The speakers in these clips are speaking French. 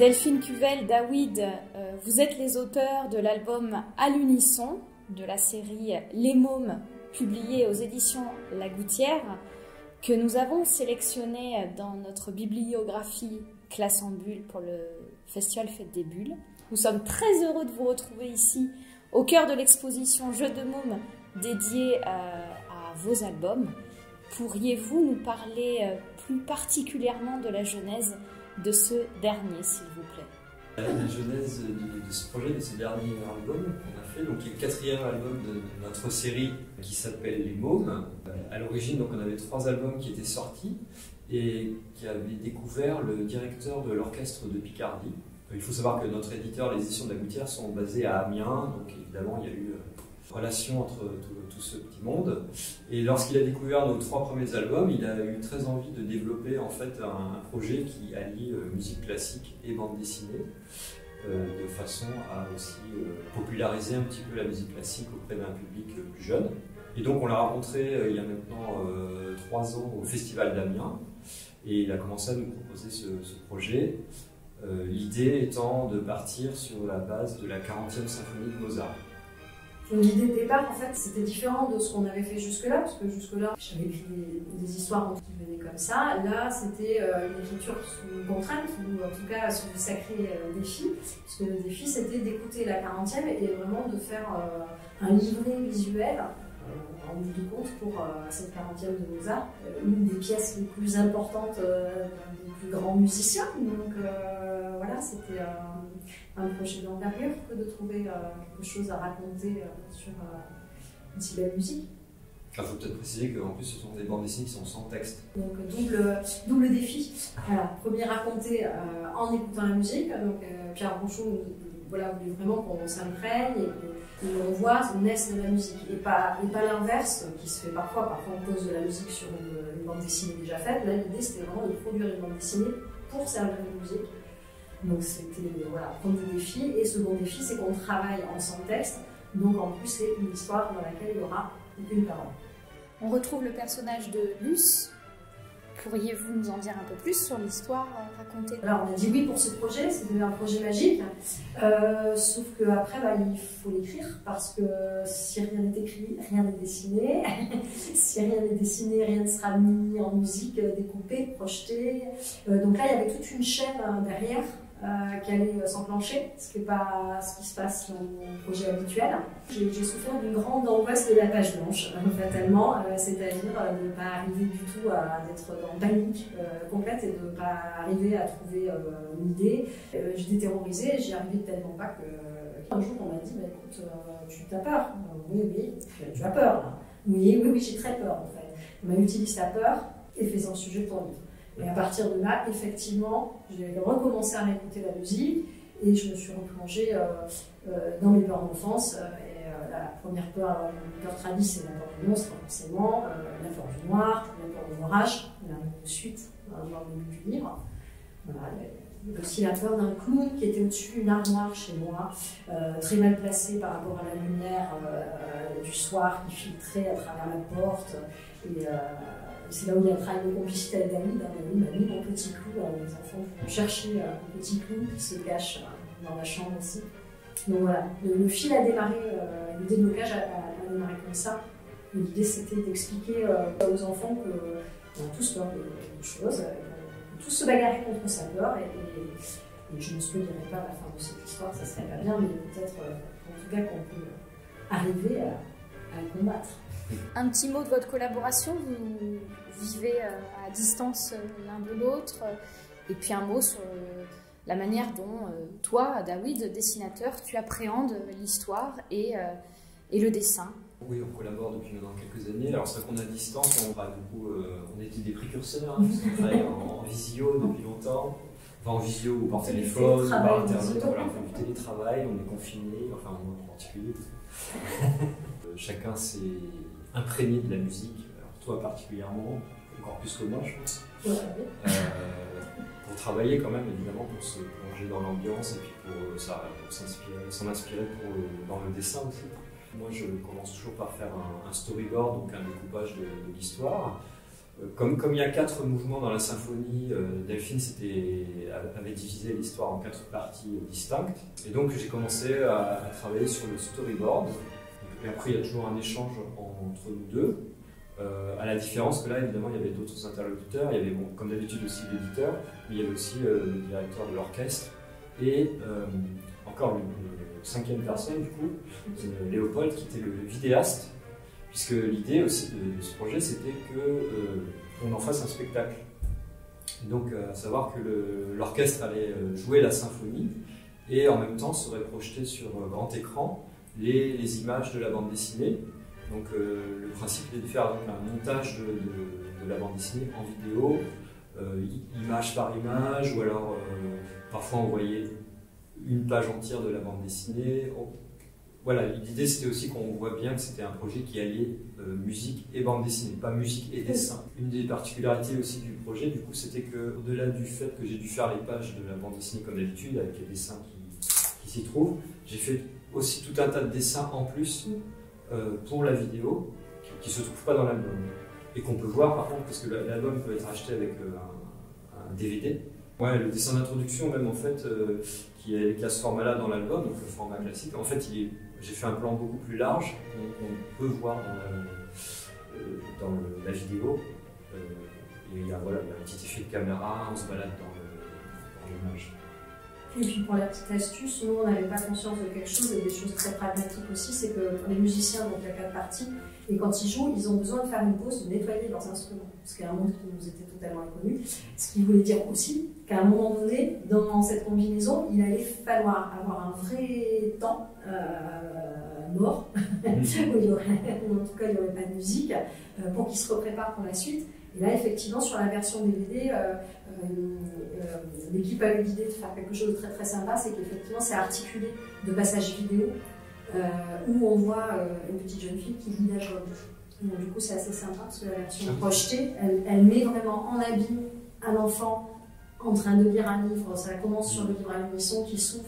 Delphine Cuveele, Dawid, vous êtes les auteurs de l'album « À l'unisson » de la série « Les mômes » publiée aux éditions La Gouttière, que nous avons sélectionné dans notre bibliographie « Classe en bulle » pour le festival Fête des bulles. Nous sommes très heureux de vous retrouver ici, au cœur de l'exposition « Jeux de mômes » dédiée à vos albums. Pourriez-vous nous parler plus particulièrement de la genèse de ce dernier, s'il vous plaît? La genèse de ce projet, de ce dernier album qu'on a fait, donc le quatrième album de notre série qui s'appelle Les mômes. À l'origine, donc, on avait 3 albums qui étaient sortis et qui avaient découvert le directeur de l'orchestre de Picardie. Il faut savoir que notre éditeur, les éditions de La Gouttière, sont basées à Amiens, donc évidemment il y a eu relation entre tout ce petit monde. Et lorsqu'il a découvert nos 3 premiers albums, il a eu très envie de développer en fait un projet qui allie musique classique et bande dessinée, de façon à aussi populariser un petit peu la musique classique auprès d'un public plus jeune. Et donc on l'a rencontré il y a maintenant 3 ans au Festival d'Amiens, et il a commencé à nous proposer ce projet. L'idée étant de partir sur la base de la 40e symphonie de Mozart. Donc l'idée de départ, en fait, c'était différent de ce qu'on avait fait jusque-là, parce que jusque-là, j'avais écrit des histoires qui venaient comme ça. Là, c'était une écriture sous contrainte, ou en tout cas sous le sacré défi, parce que le défi, c'était d'écouter la 40e et vraiment de faire un livret visuel, en bout de compte, pour cette 40e de Mozart. Une des pièces les plus importantes des plus grands musiciens, donc voilà, c'était... un projet d'envergure que de trouver quelque chose à raconter sur une si belle musique. Il faut peut-être préciser qu'en plus ce sont des bandes dessinées qui sont sans texte. Donc double défi. Voilà, premier raconté en écoutant la musique. Donc Pierre Rouchon voilà, voulait vraiment qu'on s'imprègne et qu'on voit naître de la musique. Et pas l'inverse qui se fait parfois. Parfois on pose de la musique sur une bande dessinée déjà faite. Là l'idée c'était vraiment de produire une bande dessinée pour servir de musique. Donc c'était, voilà, premier défi. Et second défi, c'est qu'on travaille en sans texte. Donc en plus, c'est une histoire dans laquelle il n'y aura aucune parole. On retrouve le personnage de Luce. Pourriez-vous nous en dire un peu plus sur l'histoire racontée? Alors on a dit oui pour ce projet, c'était un projet magique. Sauf qu'après, il faut l'écrire, parce que si rien n'est écrit, rien n'est dessiné. Si rien n'est dessiné, rien ne sera mis en musique, découpé, projeté. Donc là, il y avait toute une chaîne derrière. Qui allait s'enclencher, ce qui n'est pas ce qui se passe dans mon projet habituel. J'ai souffert d'une grande angoisse de la page blanche, fatalement, c'est-à-dire de ne pas arriver du tout à être en panique complète et de ne pas arriver à trouver une idée. J'étais terrorisée, j'y arrivais tellement pas qu'un jour on m'a dit bah, écoute, tu as peur. Oui, tu as peur. Là. Oui, j'ai très peur en fait. On m'a utilisé ta peur et fais un sujet de ton livre. Et à partir de là, effectivement, j'ai recommencé à réécouter la musique et je me suis replongée dans mes peurs d'enfance. La première peur, tradie, c'est la peur du monstre, forcément, la peur du noir, la peur de l'orage, on arrive tout de suite dans le début du livre. Voilà, il y a aussi la peur d'un clown qui était au-dessus d'une armoire chez moi, très mal placée par rapport à la lumière du soir qui filtrait à travers la porte. Et, c'est là où il y a travaillé une complicité avec Dawid. Dawid m'a mis mon petit clou, les enfants vont chercher un petit clou qui se cache dans la chambre aussi. Donc voilà, le fil a démarré, le déblocage a démarré comme ça. L'idée c'était d'expliquer aux enfants qu'on a tous peur de choses, qu'on tous se bagarrer contre sa peur. Et je ne spoilerai pas à la fin de cette histoire, ça serait pas bien, mais peut-être en tout cas qu'on peut arriver à le combattre. Un petit mot de votre collaboration, vous vivez à distance l'un de l'autre, et puis un mot sur la manière dont toi, Dawid, dessinateur, tu appréhendes l'histoire et le dessin. Oui, on collabore depuis maintenant quelques années. Alors c'est vrai qu'on est à distance, on était des précurseurs, hein, on travaille en visio depuis longtemps. Enfin, en visio ou par téléphone, ou par internet, voilà, on fait du télétravail, on est confiné, enfin moi en particulier. Chacun s'est imprégné de la musique, alors toi particulièrement, encore plus que moi je pense, pour travailler quand même évidemment, pour se plonger dans l'ambiance et puis pour s'en inspirer dans le dessin aussi. Moi je commence toujours par faire un storyboard, donc un découpage de l'histoire. Comme il y a 4 mouvements dans la symphonie, Delphine avait divisé l'histoire en 4 parties distinctes. Et donc j'ai commencé à travailler sur le storyboard. Et après il y a toujours un échange entre nous deux. À la différence que là, évidemment, il y avait d'autres interlocuteurs. Il y avait, bon, comme d'habitude, aussi l'éditeur, mais il y avait aussi le directeur de l'orchestre. Et encore une cinquième personne, du coup, Léopold, qui était le vidéaste. Puisque l'idée aussi de ce projet, c'était qu'on en fasse un spectacle. Et donc, à savoir que l'orchestre allait jouer la symphonie et en même temps serait projeté sur grand écran les images de la bande dessinée. Donc le principe est de faire un montage de la bande dessinée en vidéo, image par image, ou alors parfois on voyait une page entière de la bande dessinée. Voilà, l'idée c'était aussi qu'on voit bien que c'était un projet qui alliait musique et bande dessinée, pas musique et dessin. Une des particularités aussi du projet, du coup, c'était qu'au-delà du fait que j'ai dû faire les pages de la bande dessinée comme d'habitude, avec les dessins qui s'y trouvent, j'ai fait aussi tout un tas de dessins en plus pour la vidéo, qui ne se trouve pas dans l'album. Et qu'on peut voir par contre, parce que l'album peut être acheté avec un DVD. Ouais, le dessin d'introduction même en fait, qui a ce format-là dans l'album, donc le format classique, en fait j'ai fait un plan beaucoup plus large, qu'on peut voir dans la vidéo. Et il y a un petit effet de caméra, on se balade dans l'image. Et puis pour la petite astuce, nous on n'avait pas conscience de quelque chose, et des choses très pragmatiques aussi, c'est que les musiciens, donc il y a 4 parties, et quand ils jouent, ils ont besoin de faire une pause, de nettoyer leurs instruments, ce qui est un monde qui nous était totalement inconnu. Ce qui voulait dire aussi qu'à un moment donné, dans cette combinaison, il allait falloir avoir un vrai temps mort, ou en tout cas il n'y aurait pas de musique, pour qu'ils se repréparent pour la suite. Et là, effectivement, sur la version DVD, l'équipe a eu l'idée de faire quelque chose de très très sympa, c'est qu'effectivement, c'est articulé de passages vidéo où on voit une petite jeune fille qui lit la joie. Donc du coup, c'est assez sympa parce que la version projetée, elle met vraiment en abîme un enfant en train de lire un livre. Ça commence sur le livre à l'unisson qui s'ouvre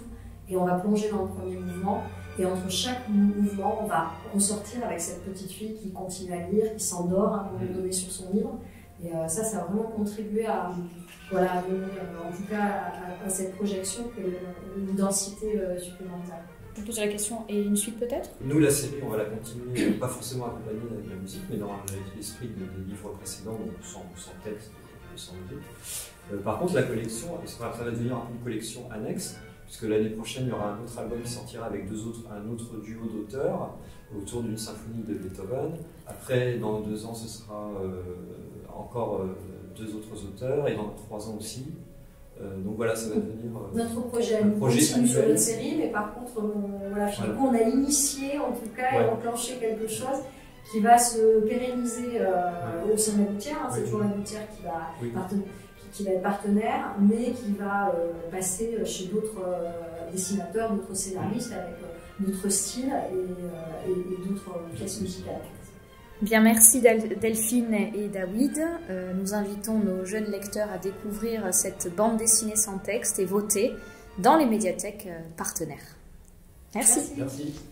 et on va plonger dans le premier mouvement. Et entre chaque mouvement, on va ressortir avec cette petite fille qui continue à lire, qui s'endort à un moment donné sur son livre. Et ça a vraiment contribué à, voilà, à donner, en tout cas, à cette projection une densité supplémentaire. Je vous pose la question, et une suite peut-être? Nous, la série, on va la continuer, pas forcément accompagnée avec la musique, mais dans l'esprit des livres précédents, donc sans texte, sans musique. Par contre, la collection, ça va devenir une collection annexe, puisque l'année prochaine, il y aura un autre album qui sortira avec un autre duo d'auteurs autour d'une symphonie de Beethoven. Après, dans 2 ans, ce sera encore 2 autres auteurs, et dans 3 ans aussi. Donc voilà, ça va devenir notre projet. On continue sur notre série, mais par contre, on a initié, en tout cas, et enclenché quelque chose qui va se pérenniser au sein de La Gouttière. Hein, oui, c'est toujours La Gouttière qui va être partenaire, mais qui va passer chez d'autres dessinateurs, d'autres scénaristes, avec d'autres styles et d'autres pièces musicales. Bien, merci Delphine et Dawid. Nous invitons nos jeunes lecteurs à découvrir cette bande dessinée sans texte et voter dans les médiathèques partenaires. Merci. Merci.